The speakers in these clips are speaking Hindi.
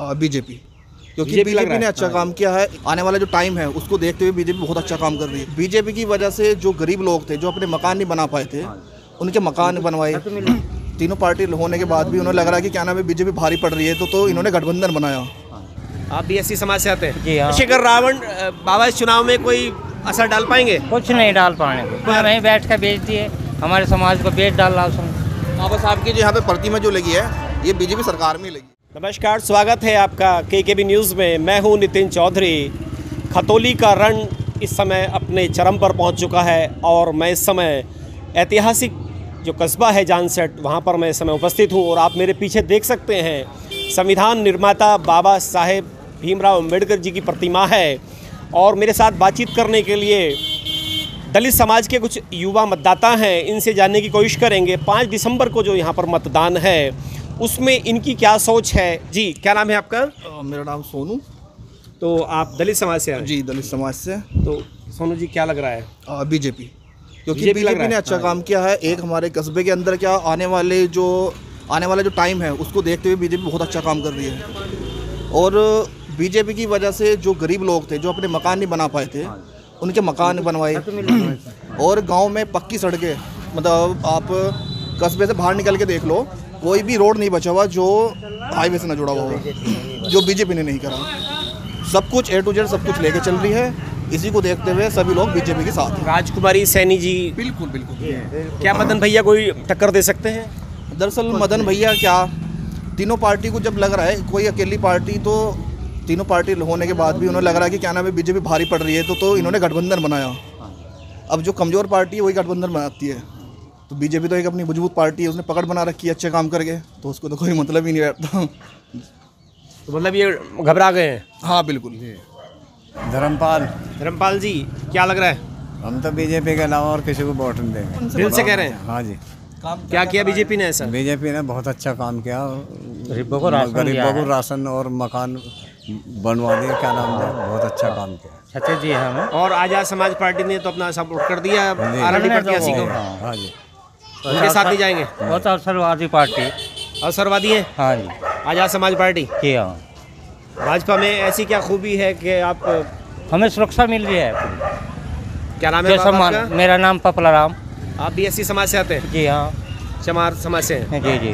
बीजेपी, क्योंकि बीजेपी ने अच्छा काम किया है। आने वाला जो टाइम है उसको देखते हुए बीजेपी बहुत अच्छा काम कर रही है। बीजेपी की वजह से जो गरीब लोग थे, जो अपने मकान नहीं बना पाए थे, उनके मकान बनवाए। तीनों पार्टी होने के बाद भी उन्हें लग रहा है कि क्या नाम है, बीजेपी भारी पड़ रही है, तो इन्होंने गठबंधन बनाया। आप भी ऐसी समाज से आते हैं जी? हाँ। शेखर रावण बाबा इस चुनाव में कोई असर डाल पाएंगे? कुछ नहीं डाल पाएंगे, वहीं बैठ कर बेच दिए, हमारे समाज को बेच डाल रहा। बाबा साहब की जो यहाँ पे प्रतिमा जो लगी है, ये बीजेपी सरकार में लगी। नमस्कार, स्वागत है आपका केकेबी न्यूज़ में। मैं हूं नितिन चौधरी। खतौली का रण इस समय अपने चरम पर पहुंच चुका है और मैं इस समय ऐतिहासिक जो कस्बा है जानसेट, वहां पर मैं इस समय उपस्थित हूं। और आप मेरे पीछे देख सकते हैं, संविधान निर्माता बाबा साहेब भीमराव अंबेडकर जी की प्रतिमा है। और मेरे साथ बातचीत करने के लिए दलित समाज के कुछ युवा मतदाता हैं, इनसे जानने की कोशिश करेंगे 5 दिसंबर को जो यहाँ पर मतदान है उसमें इनकी क्या सोच है। जी, क्या नाम है आपका? मेरा नाम सोनू। तो आप दलित समाज से हैं? जी, दलित समाज से। तो सोनू जी, क्या लग रहा है? बीजेपी, क्योंकि बीजेपी ने अच्छा काम किया है। एक हमारे कस्बे के अंदर क्या आने वाला जो टाइम है उसको देखते हुए बीजेपी बहुत अच्छा काम कर रही है। और बीजेपी की वजह से जो गरीब लोग थे, जो अपने मकान नहीं बना पाए थे, उनके मकान बनवाए। और गांव में पक्की सड़कें, मतलब आप कस्बे से बाहर निकल के देख लो, कोई भी रोड नहीं बचा हुआ जो हाईवे से ना जुड़ा हुआ हो, जो बीजेपी ने नहीं करा। सब कुछ A to Z सब कुछ लेके चल रही है। इसी को देखते हुए सभी लोग बीजेपी के साथ हैं। राजकुमारी सैनी जी, बिल्कुल बिल्कुल। क्या मदन भैया कोई टक्कर दे सकते हैं? दरअसल मदन भैया क्या, तीनों पार्टी को जब लग रहा है कोई अकेली पार्टी, तो तीनों पार्टी होने के बाद भी उन्हें लग रहा है कि क्या नाम है, बीजेपी भारी पड़ रही है, तो इन्होंने गठबंधन बनाया। अब जो कमज़ोर पार्टी है वही गठबंधन बनाती है। तो बीजेपी तो एक अपनी मजबूत पार्टी है, उसने पकड़ बना रखी है अच्छे काम करके, तो उसको तो कोई मतलब ही नहीं रहता। तो मतलब ये घबरा गए हैं? हाँ बिल्कुल। धर्मपाल जी, क्या लग रहा है? हम तो बीजेपी के अलावा और किसी को वोट नहीं देंगे, दिल से कह रहे हैं। हाँ जी। क्या किया बीजेपी ने? ऐसा बीजेपी ने बहुत अच्छा काम किया, गरीबों को राशन और मकान बनवा दिया। क्या नाम है, बहुत अच्छा काम किया। अच्छा जी, हाँ। और आजाद समाज पार्टी ने तो अपना सपोर्ट कर दिया आरएलडी प्रत्याशी को। हाँ जी, उनके साथ ही जाएंगे। बहुत अवसरवादी पार्टी, अवसरवादी है। हाँ जी, आजाद समाज पार्टी। क्या भाजपा में ऐसी क्या खूबी है कि आप हमें सुरक्षा मिल रही है? क्या नाम है? मेरा नाम पपलाराम। आप भी ऐसी समाज से आते हैं? जी हाँ, चमार समाज से हैं। जी जी।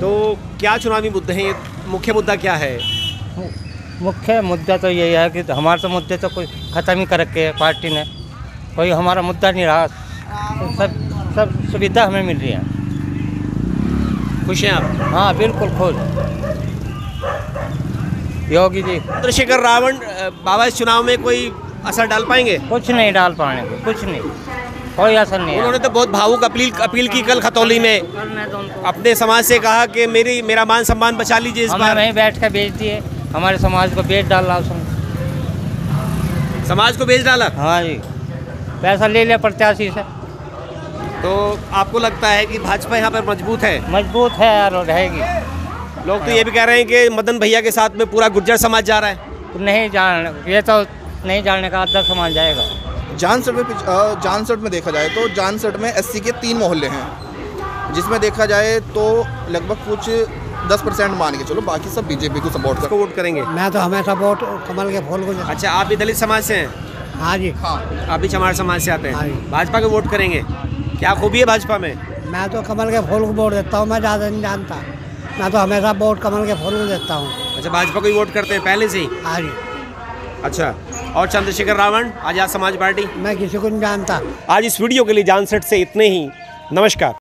तो क्या चुनावी मुद्दे हैं, मुख्य मुद्दा क्या है? मुख्य मुद्दा तो यही है कि हमारे तो मुद्दे तो कोई ख़त्म ही कर रखे है पार्टी ने, कोई हमारा मुद्दा नहीं रहा। सब सुविधा हमें मिल रही है। खुश हैं आप? हाँ बिल्कुल खुश। योगी जी, चंद्रशेखर रावण बाबा इस चुनाव में कोई असर डाल पाएंगे? कुछ नहीं डाल पाएंगे, कुछ नहीं, कोई असर नहीं। उन्होंने तो बहुत भावुक अपील की कल खतौली में, अपने समाज से कहा कि मेरा मान सम्मान बचा लीजिए। इस बार वहीं बैठ कर बेच दिए, हमारे समाज को बेच डाल रहा। समाज को बेच डाला? हाँ जी, पैसा ले लिया प्रत्याशी से। तो आपको लगता है कि भाजपा यहाँ पर मजबूत है? मजबूत है यार, और रहेगी। लोग तो ये भी कह रहे हैं कि मदन भैया के साथ में पूरा गुर्जर समाज जा रहा है। नहीं जान, ये तो नहीं जानने का, आधा समाज जाएगा। जानसेट में देखा जाए तो जानसेट में SC के 3 मोहल्ले हैं, जिसमें देखा जाए तो लगभग कुछ 10% मान के चलो, बाकी सब बीजेपी को सपोर्ट करके वोट करेंगे। मैं तो हमेशा वोट कमल के फूल को। अच्छा, आप भी दलित समाज से हैं? हाँ जी हाँ। आप भी चमार समाज से आते हैं? भाजपा को वोट करेंगे? क्या खूबी है भाजपा में? मैं तो कमल के फूल को वोट देता हूँ, मैं ज़्यादा नहीं जानता। मैं तो हमेशा वोट कमल के फूल को देता हूँ। अच्छा, भाजपा को ही वोट करते हैं पहले से ही? हाँ जी। अच्छा, और चंद्रशेखर रावण आजाद समाज पार्टी? मैं किसी को नहीं जानता। आज इस वीडियो के लिए जानसेट से इतने ही। नमस्कार।